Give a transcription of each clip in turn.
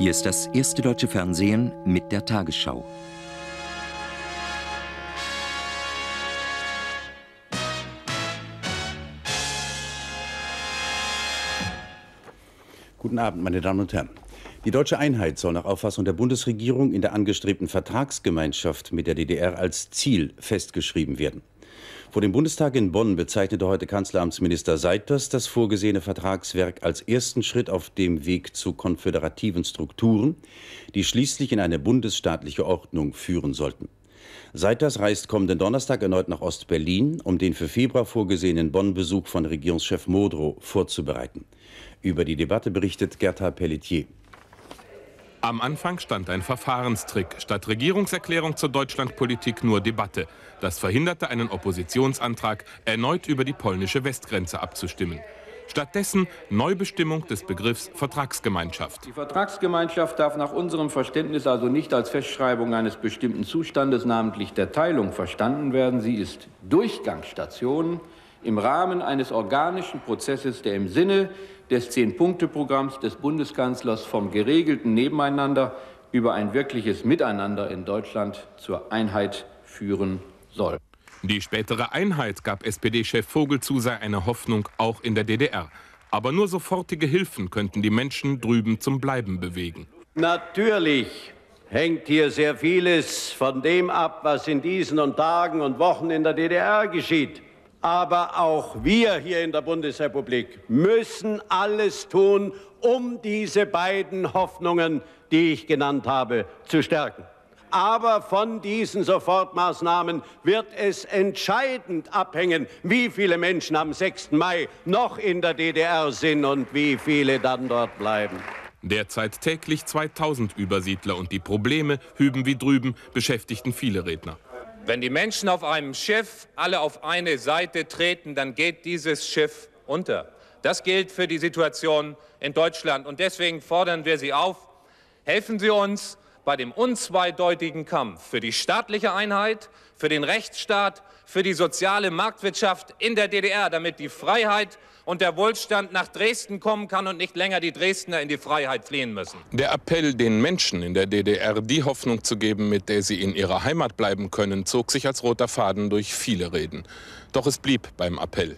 Hier ist das erste deutsche Fernsehen mit der Tagesschau. Guten Abend, meine Damen und Herren. Die deutsche Einheit soll nach Auffassung der Bundesregierung in der angestrebten Vertragsgemeinschaft mit der DDR als Ziel festgeschrieben werden. Vor dem Bundestag in Bonn bezeichnete heute Kanzleramtsminister Seiters das vorgesehene Vertragswerk als ersten Schritt auf dem Weg zu konföderativen Strukturen, die schließlich in eine bundesstaatliche Ordnung führen sollten. Seiters reist kommenden Donnerstag erneut nach Ostberlin, um den für Februar vorgesehenen Bonn-Besuch von Regierungschef Modrow vorzubereiten. Über die Debatte berichtet Gertha Pelletier. Am Anfang stand ein Verfahrenstrick. Statt Regierungserklärung zur Deutschlandpolitik nur Debatte. Das verhinderte einen Oppositionsantrag, erneut über die polnische Westgrenze abzustimmen. Stattdessen Neubestimmung des Begriffs Vertragsgemeinschaft. Die Vertragsgemeinschaft darf nach unserem Verständnis also nicht als Festschreibung eines bestimmten Zustandes, namentlich der Teilung, verstanden werden. Sie ist Durchgangsstation im Rahmen eines organischen Prozesses, der im Sinne des 10-Punkte-Programms des Bundeskanzlers vom geregelten Nebeneinander über ein wirkliches Miteinander in Deutschland zur Einheit führen soll. Die spätere Einheit, gab SPD-Chef Vogel zu, sei eine Hoffnung auch in der DDR. Aber nur sofortige Hilfen könnten die Menschen drüben zum Bleiben bewegen. Natürlich hängt hier sehr vieles von dem ab, was in diesen und Tagen und Wochen in der DDR geschieht. Aber auch wir hier in der Bundesrepublik müssen alles tun, um diese beiden Hoffnungen, die ich genannt habe, zu stärken. Aber von diesen Sofortmaßnahmen wird es entscheidend abhängen, wie viele Menschen am 6. Mai noch in der DDR sind und wie viele dann dort bleiben. Derzeit täglich 2000 Übersiedler und die Probleme, hüben wie drüben, beschäftigten viele Redner. Wenn die Menschen auf einem Schiff alle auf eine Seite treten, dann geht dieses Schiff unter. Das gilt für die Situation in Deutschland. Und deswegen fordern wir Sie auf, helfen Sie uns bei dem unzweideutigen Kampf für die staatliche Einheit, für den Rechtsstaat, für die soziale Marktwirtschaft in der DDR, damit die Freiheit und der Wohlstand nach Dresden kommen kann und nicht länger die Dresdner in die Freiheit fliehen müssen. Der Appell, den Menschen in der DDR die Hoffnung zu geben, mit der sie in ihrer Heimat bleiben können, zog sich als roter Faden durch viele Reden. Doch es blieb beim Appell.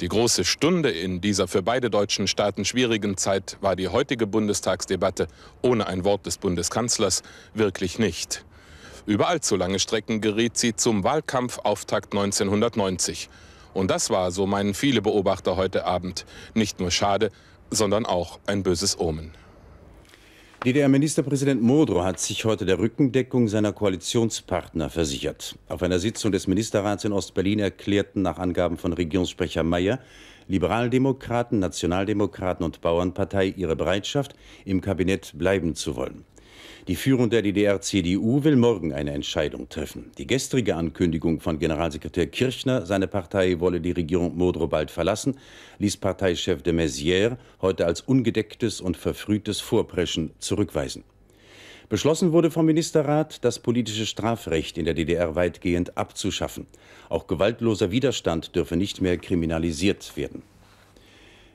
Die große Stunde in dieser für beide deutschen Staaten schwierigen Zeit war die heutige Bundestagsdebatte ohne ein Wort des Bundeskanzlers wirklich nicht. Über allzu lange Strecken geriet sie zum Wahlkampfauftakt 1990. Und das war, so meinen viele Beobachter heute Abend, nicht nur schade, sondern auch ein böses Omen. DDR-Ministerpräsident Modrow hat sich heute der Rückendeckung seiner Koalitionspartner versichert. Auf einer Sitzung des Ministerrats in Ostberlin erklärten nach Angaben von Regierungssprecher Meyer Liberaldemokraten, Nationaldemokraten und Bauernpartei ihre Bereitschaft, im Kabinett bleiben zu wollen. Die Führung der DDR-CDU will morgen eine Entscheidung treffen. Die gestrige Ankündigung von Generalsekretär Kirchner, seine Partei wolle die Regierung Modrow bald verlassen, ließ Parteichef de Maizière heute als ungedecktes und verfrühtes Vorpreschen zurückweisen. Beschlossen wurde vom Ministerrat, das politische Strafrecht in der DDR weitgehend abzuschaffen. Auch gewaltloser Widerstand dürfe nicht mehr kriminalisiert werden.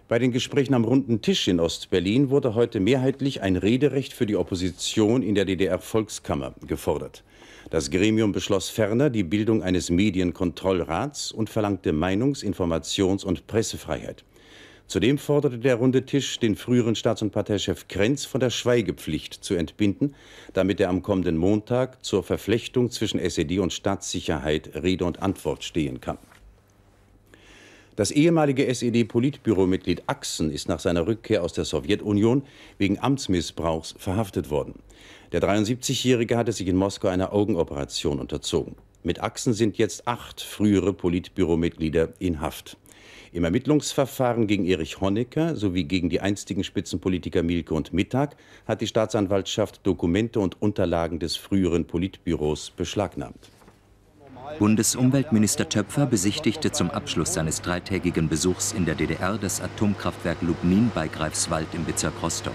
Bei den Gesprächen am Runden Tisch in Ostberlin wurde heute mehrheitlich ein Rederecht für die Opposition in der DDR-Volkskammer gefordert. Das Gremium beschloss ferner die Bildung eines Medienkontrollrats und verlangte Meinungs-, Informations- und Pressefreiheit. Zudem forderte der Runde Tisch, den früheren Staats- und Parteichef Krenz von der Schweigepflicht zu entbinden, damit er am kommenden Montag zur Verflechtung zwischen SED und Staatssicherheit Rede und Antwort stehen kann. Das ehemalige SED-Politbüromitglied Axen ist nach seiner Rückkehr aus der Sowjetunion wegen Amtsmissbrauchs verhaftet worden. Der 73-Jährige hatte sich in Moskau einer Augenoperation unterzogen. Mit Axen sind jetzt 8 frühere Politbüromitglieder in Haft. Im Ermittlungsverfahren gegen Erich Honecker sowie gegen die einstigen Spitzenpolitiker Mielke und Mittag hat die Staatsanwaltschaft Dokumente und Unterlagen des früheren Politbüros beschlagnahmt. Bundesumweltminister Töpfer besichtigte zum Abschluss seines dreitägigen Besuchs in der DDR das Atomkraftwerk Lubmin bei Greifswald im Bezirk Rostock.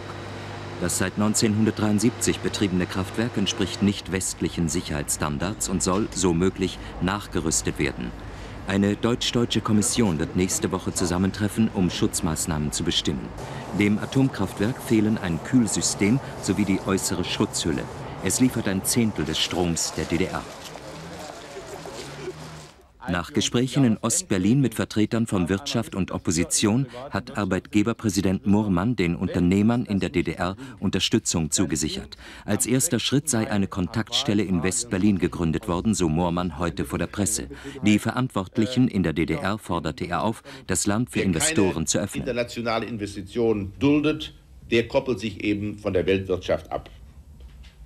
Das seit 1973 betriebene Kraftwerk entspricht nicht westlichen Sicherheitsstandards und soll, so möglich, nachgerüstet werden. Eine deutsch-deutsche Kommission wird nächste Woche zusammentreffen, um Schutzmaßnahmen zu bestimmen. Dem Atomkraftwerk fehlen ein Kühlsystem sowie die äußere Schutzhülle. Es liefert ein Zehntel des Stroms der DDR. Nach Gesprächen in Ostberlin mit Vertretern von Wirtschaft und Opposition hat Arbeitgeberpräsident Murmann den Unternehmern in der DDR Unterstützung zugesichert. Als erster Schritt sei eine Kontaktstelle in Westberlin gegründet worden, so Murmann heute vor der Presse. Die Verantwortlichen in der DDR forderte er auf, das Land für Investoren zu öffnen. Wer keine internationale Investition duldet, der koppelt sich eben von der Weltwirtschaft ab.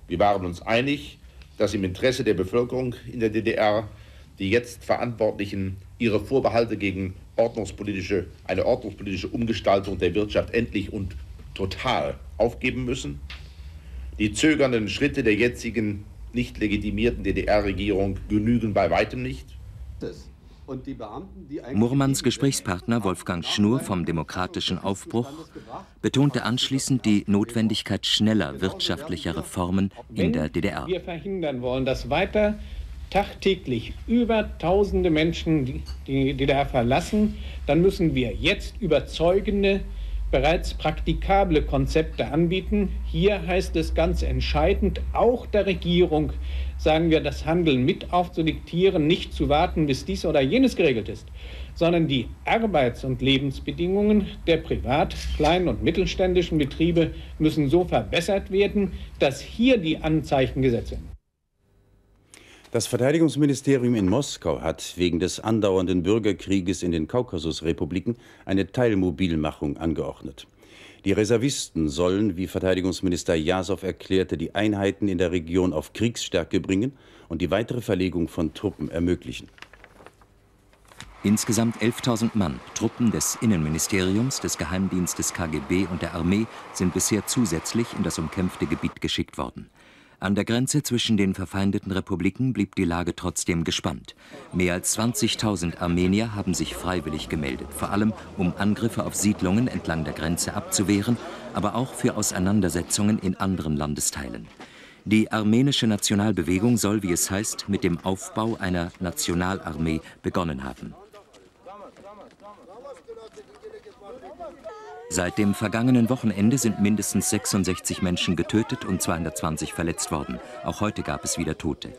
Wir waren uns einig, dass im Interesse der Bevölkerung in der DDR die jetzt Verantwortlichen ihre Vorbehalte gegen eine ordnungspolitische Umgestaltung der Wirtschaft endlich und total aufgeben müssen. Die zögernden Schritte der jetzigen nicht legitimierten DDR-Regierung genügen bei weitem nicht. Murmanns Gesprächspartner Wolfgang Schnur vom Demokratischen Aufbruch betonte anschließend die Notwendigkeit schneller wirtschaftlicher Reformen in der DDR. Wenn wir verhindern wollen, dass weiter tagtäglich über tausende Menschen die DDR verlassen, dann müssen wir jetzt überzeugende, bereits praktikable Konzepte anbieten. Hier heißt es ganz entscheidend, auch der Regierung, sagen wir, das Handeln mit aufzudiktieren, nicht zu warten, bis dies oder jenes geregelt ist, sondern die Arbeits- und Lebensbedingungen der privat-, kleinen und mittelständischen Betriebe müssen so verbessert werden, dass hier die Anzeichen gesetzt werden. Das Verteidigungsministerium in Moskau hat wegen des andauernden Bürgerkrieges in den Kaukasusrepubliken eine Teilmobilmachung angeordnet. Die Reservisten sollen, wie Verteidigungsminister Jasow erklärte, die Einheiten in der Region auf Kriegsstärke bringen und die weitere Verlegung von Truppen ermöglichen. Insgesamt 11.000 Mann, Truppen des Innenministeriums, des Geheimdienstes KGB und der Armee, sind bisher zusätzlich in das umkämpfte Gebiet geschickt worden. An der Grenze zwischen den verfeindeten Republiken blieb die Lage trotzdem gespannt. Mehr als 20.000 Armenier haben sich freiwillig gemeldet, vor allem um Angriffe auf Siedlungen entlang der Grenze abzuwehren, aber auch für Auseinandersetzungen in anderen Landesteilen. Die armenische Nationalbewegung soll, wie es heißt, mit dem Aufbau einer Nationalarmee begonnen haben. Seit dem vergangenen Wochenende sind mindestens 66 Menschen getötet und 220 verletzt worden. Auch heute gab es wieder Tote.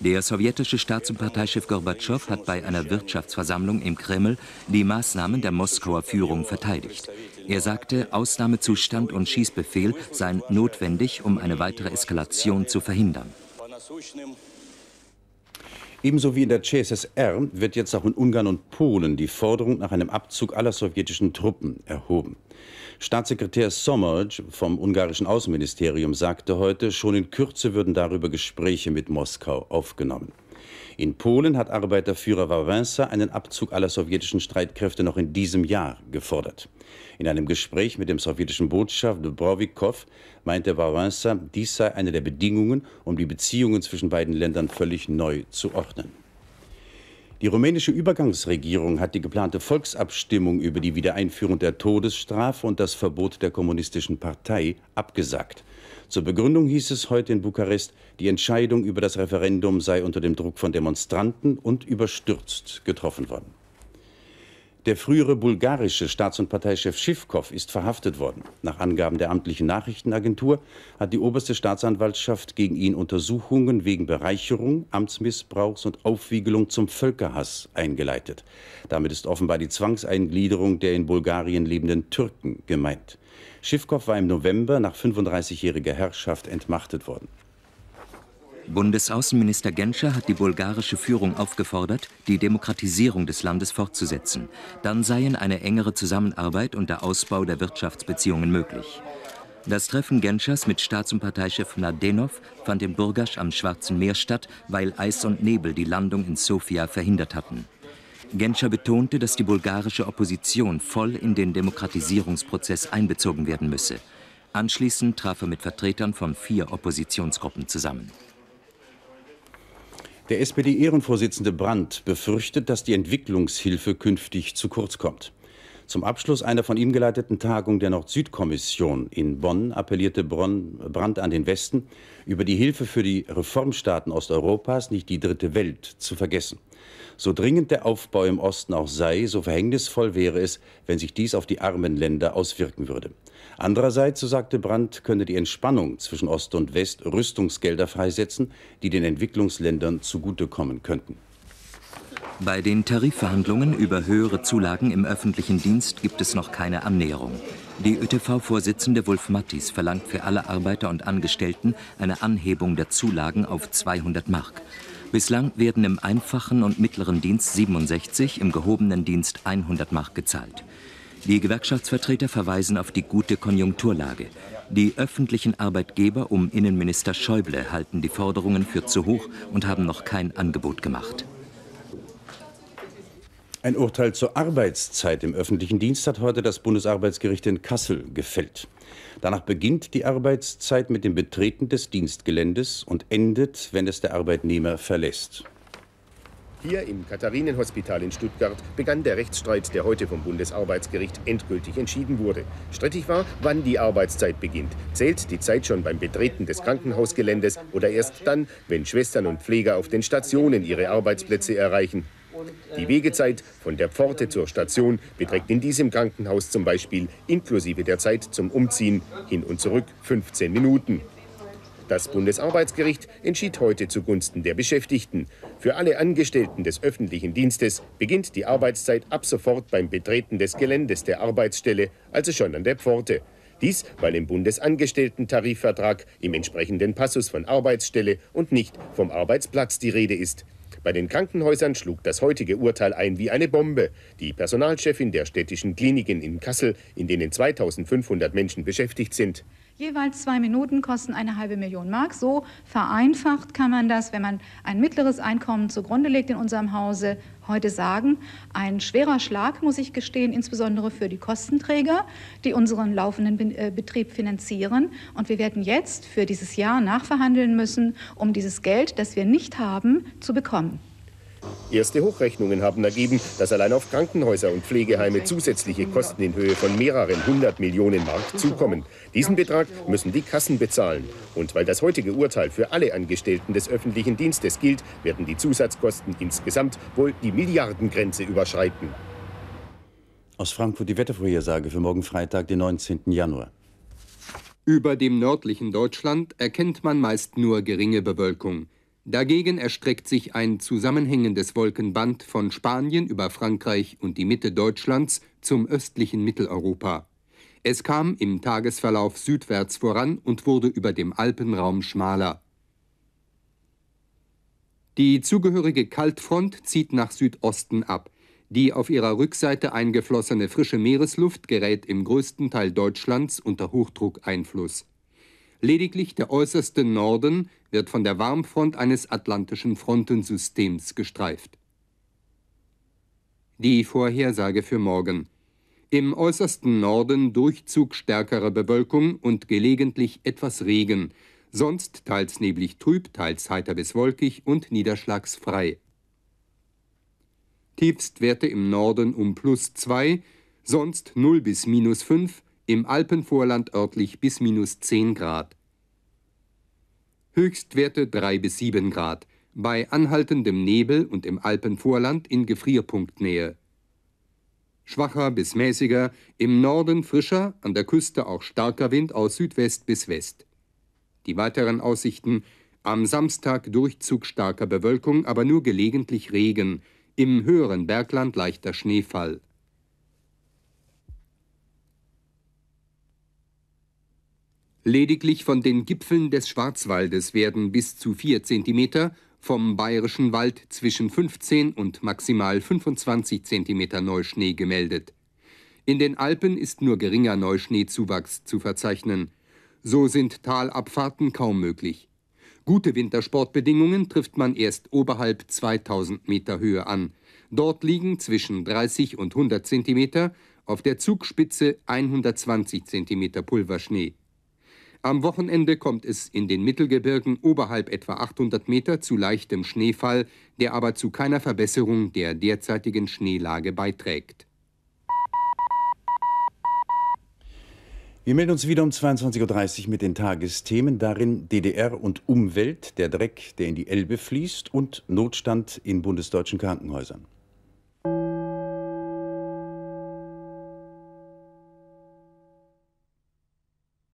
Der sowjetische Staats- und Parteichef Gorbatschow hat bei einer Wirtschaftsversammlung im Kreml die Maßnahmen der Moskauer Führung verteidigt. Er sagte, Ausnahmezustand und Schießbefehl seien notwendig, um eine weitere Eskalation zu verhindern. Ebenso wie in der CSSR wird jetzt auch in Ungarn und Polen die Forderung nach einem Abzug aller sowjetischen Truppen erhoben. Staatssekretär Somogy vom ungarischen Außenministerium sagte heute, schon in Kürze würden darüber Gespräche mit Moskau aufgenommen. In Polen hat Arbeiterführer Wałęsa einen Abzug aller sowjetischen Streitkräfte noch in diesem Jahr gefordert. In einem Gespräch mit dem sowjetischen Botschafter Borowikow meinte Wałęsa, dies sei eine der Bedingungen, um die Beziehungen zwischen beiden Ländern völlig neu zu ordnen. Die rumänische Übergangsregierung hat die geplante Volksabstimmung über die Wiedereinführung der Todesstrafe und das Verbot der kommunistischen Partei abgesagt. Zur Begründung hieß es heute in Bukarest, die Entscheidung über das Referendum sei unter dem Druck von Demonstranten und überstürzt getroffen worden. Der frühere bulgarische Staats- und Parteichef Schiwkow ist verhaftet worden. Nach Angaben der amtlichen Nachrichtenagentur hat die oberste Staatsanwaltschaft gegen ihn Untersuchungen wegen Bereicherung, Amtsmissbrauchs und Aufwiegelung zum Völkerhass eingeleitet. Damit ist offenbar die Zwangseingliederung der in Bulgarien lebenden Türken gemeint. Schiwkow war im November nach 35-jähriger Herrschaft entmachtet worden. Bundesaußenminister Genscher hat die bulgarische Führung aufgefordert, die Demokratisierung des Landes fortzusetzen. Dann seien eine engere Zusammenarbeit und der Ausbau der Wirtschaftsbeziehungen möglich. Das Treffen Genschers mit Staats- und Parteichef Nadenov fand in Burgas am Schwarzen Meer statt, weil Eis und Nebel die Landung in Sofia verhindert hatten. Genscher betonte, dass die bulgarische Opposition voll in den Demokratisierungsprozess einbezogen werden müsse. Anschließend traf er mit Vertretern von 4 Oppositionsgruppen zusammen. Der SPD-Ehrenvorsitzende Brandt befürchtet, dass die Entwicklungshilfe künftig zu kurz kommt. Zum Abschluss einer von ihm geleiteten Tagung der Nord-Süd-Kommission in Bonn appellierte Brandt an den Westen, über die Hilfe für die Reformstaaten Osteuropas nicht die dritte Welt zu vergessen. So dringend der Aufbau im Osten auch sei, so verhängnisvoll wäre es, wenn sich dies auf die armen Länder auswirken würde. Andererseits, so sagte Brandt, könne die Entspannung zwischen Ost und West Rüstungsgelder freisetzen, die den Entwicklungsländern zugutekommen könnten. Bei den Tarifverhandlungen über höhere Zulagen im öffentlichen Dienst gibt es noch keine Annäherung. Die ÖTV-Vorsitzende Wolf Mattis verlangt für alle Arbeiter und Angestellten eine Anhebung der Zulagen auf 200 Mark. Bislang werden im einfachen und mittleren Dienst 67, im gehobenen Dienst 100 Mark gezahlt. Die Gewerkschaftsvertreter verweisen auf die gute Konjunkturlage. Die öffentlichen Arbeitgeber um Innenminister Schäuble halten die Forderungen für zu hoch und haben noch kein Angebot gemacht. Ein Urteil zur Arbeitszeit im öffentlichen Dienst hat heute das Bundesarbeitsgericht in Kassel gefällt. Danach beginnt die Arbeitszeit mit dem Betreten des Dienstgeländes und endet, wenn es der Arbeitnehmer verlässt. Hier im Katharinenhospital in Stuttgart begann der Rechtsstreit, der heute vom Bundesarbeitsgericht endgültig entschieden wurde. Strittig war, wann die Arbeitszeit beginnt. Zählt die Zeit schon beim Betreten des Krankenhausgeländes oder erst dann, wenn Schwestern und Pfleger auf den Stationen ihre Arbeitsplätze erreichen? Die Wegezeit von der Pforte zur Station beträgt in diesem Krankenhaus zum Beispiel inklusive der Zeit zum Umziehen hin und zurück 15 Minuten. Das Bundesarbeitsgericht entschied heute zugunsten der Beschäftigten. Für alle Angestellten des öffentlichen Dienstes beginnt die Arbeitszeit ab sofort beim Betreten des Geländes der Arbeitsstelle, also schon an der Pforte. Dies, weil im Bundesangestellten-Tarifvertrag im entsprechenden Passus von Arbeitsstelle und nicht vom Arbeitsplatz die Rede ist. Bei den Krankenhäusern schlug das heutige Urteil ein wie eine Bombe. Die Personalchefin der städtischen Kliniken in Kassel, in denen 2500 Menschen beschäftigt sind. Jeweils 2 Minuten kosten 1,5 Million Mark. So vereinfacht kann man das, wenn man ein mittleres Einkommen zugrunde legt in unserem Hause, heute sagen. Ein schwerer Schlag, muss ich gestehen, insbesondere für die Kostenträger, die unseren laufenden Betrieb finanzieren. Und wir werden jetzt für dieses Jahr nachverhandeln müssen, um dieses Geld, das wir nicht haben, zu bekommen. Erste Hochrechnungen haben ergeben, dass allein auf Krankenhäuser und Pflegeheime zusätzliche Kosten in Höhe von mehreren 100 Millionen Mark zukommen. Diesen Betrag müssen die Kassen bezahlen. Und weil das heutige Urteil für alle Angestellten des öffentlichen Dienstes gilt, werden die Zusatzkosten insgesamt wohl die Milliardengrenze überschreiten. Aus Frankfurt die Wettervorhersage für morgen Freitag, den 19. Januar. Über dem nördlichen Deutschland erkennt man meist nur geringe Bewölkung. Dagegen erstreckt sich ein zusammenhängendes Wolkenband von Spanien über Frankreich und die Mitte Deutschlands zum östlichen Mitteleuropa. Es kam im Tagesverlauf südwärts voran und wurde über dem Alpenraum schmaler. Die zugehörige Kaltfront zieht nach Südosten ab. Die auf ihrer Rückseite eingeflossene frische Meeresluft gerät im größten Teil Deutschlands unter Hochdruckeinfluss. Lediglich der äußerste Norden wird von der Warmfront eines atlantischen Frontensystems gestreift. Die Vorhersage für morgen. Im äußersten Norden Durchzug stärkerer Bewölkung und gelegentlich etwas Regen, sonst teils neblig trüb, teils heiter bis wolkig und niederschlagsfrei. Tiefstwerte im Norden um +2, sonst 0 bis -5, im Alpenvorland örtlich bis -10 Grad. Höchstwerte 3 bis 7 Grad, bei anhaltendem Nebel und im Alpenvorland in Gefrierpunktnähe. Schwacher bis mäßiger, im Norden frischer, an der Küste auch starker Wind aus Südwest bis West. Die weiteren Aussichten: am Samstag Durchzug starker Bewölkung, aber nur gelegentlich Regen, im höheren Bergland leichter Schneefall. Lediglich von den Gipfeln des Schwarzwaldes werden bis zu 4 cm, vom Bayerischen Wald zwischen 15 und maximal 25 cm Neuschnee gemeldet. In den Alpen ist nur geringer Neuschneezuwachs zu verzeichnen. So sind Talabfahrten kaum möglich. Gute Wintersportbedingungen trifft man erst oberhalb 2000 Meter Höhe an. Dort liegen zwischen 30 und 100 cm, auf der Zugspitze 120 cm Pulverschnee. Am Wochenende kommt es in den Mittelgebirgen oberhalb etwa 800 Meter zu leichtem Schneefall, der aber zu keiner Verbesserung der derzeitigen Schneelage beiträgt. Wir melden uns wieder um 22:30 Uhr mit den Tagesthemen, darin DDR und Umwelt, der Dreck, der in die Elbe fließt, und Notstand in bundesdeutschen Krankenhäusern.